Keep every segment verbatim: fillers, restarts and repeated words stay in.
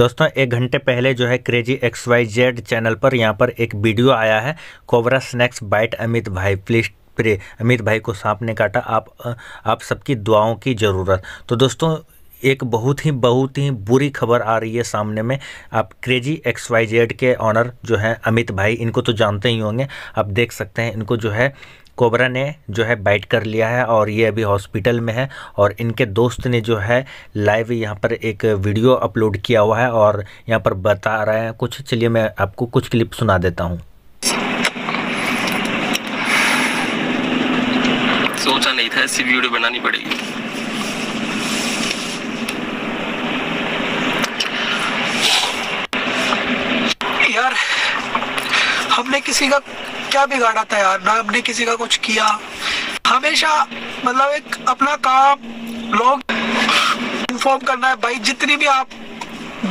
दोस्तों एक घंटे पहले जो है crazy X Y Z channel पर यहाँ पर एक वीडियो आया है, कोबरा स्नैक्स बाइट अमित भाई, प्लीज प्रे अमित भाई को सांप ने काटा, आप आप सबकी दुआओं की ज़रूरत। तो दोस्तों एक बहुत ही बहुत ही बुरी खबर आ रही है सामने में। आप क्रेजी एक्स वाई जेड के ऑनर जो है अमित भाई, इनको तो जानते ही होंगे, आप देख सकते हैं इनको जो है कोबरा ने जो है बाइट कर लिया है और ये अभी हॉस्पिटल में है। और इनके दोस्त ने जो है लाइव यहाँ पर एक वीडियो अपलोड किया हुआ है और यहाँ पर बता रहे हैं कुछ। चलिए मैं आपको कुछ क्लिप सुना देता हूँ। सोचा नहीं था ऐसी वीडियो बनानी पड़ेगी। यार हमने किसी का क्या बिगाड़ा था यार, ना हमने किसी का कुछ किया। हमेशा मतलब एक अपना काम लोग इन्फॉर्म करना है भाई, जितनी भी आप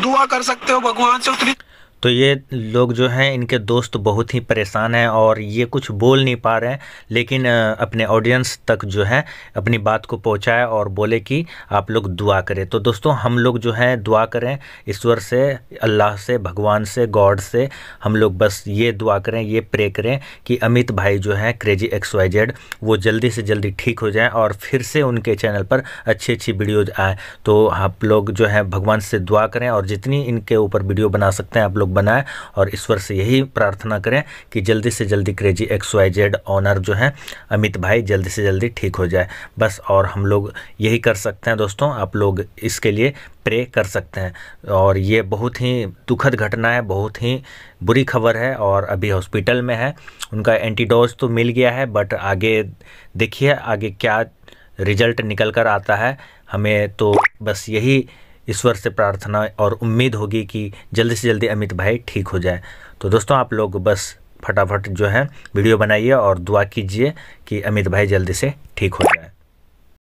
दुआ कर सकते हो भगवान से उतनी। तो ये लोग जो हैं इनके दोस्त बहुत ही परेशान हैं और ये कुछ बोल नहीं पा रहे हैं, लेकिन अपने ऑडियंस तक जो है अपनी बात को पहुंचाए और बोले कि आप लोग दुआ करें। तो दोस्तों हम लोग जो हैं दुआ करें ईश्वर से, अल्लाह से, भगवान से, गॉड से। हम लोग बस ये दुआ करें, ये प्रे करें कि अमित भाई जो है क्रेजी एक्स वाई जेड वो जल्दी से जल्दी ठीक हो जाए और फिर से उनके चैनल पर अच्छी अच्छी वीडियोज आए। तो आप लोग जो है भगवान से दुआ करें और जितनी इनके ऊपर वीडियो बना सकते हैं आप लोग बनाए और ईश्वर से यही प्रार्थना करें कि जल्दी से जल्दी crazy X Y Z owner जो है अमित भाई जल्दी से जल्दी ठीक हो जाए बस। और हम लोग यही कर सकते हैं दोस्तों, आप लोग इसके लिए प्रे कर सकते हैं। और ये बहुत ही दुखद घटना है, बहुत ही बुरी खबर है और अभी हॉस्पिटल में है। उनका एंटीडोज तो मिल गया है, बट आगे देखिए आगे क्या रिजल्ट निकल कर आता है। हमें तो बस यही ईश्वर से प्रार्थना और उम्मीद होगी कि जल्दी से जल्दी अमित भाई ठीक हो जाए। तो दोस्तों आप लोग बस फटाफट जो है वीडियो बनाइए और दुआ कीजिए कि अमित भाई जल्दी से ठीक हो जाए।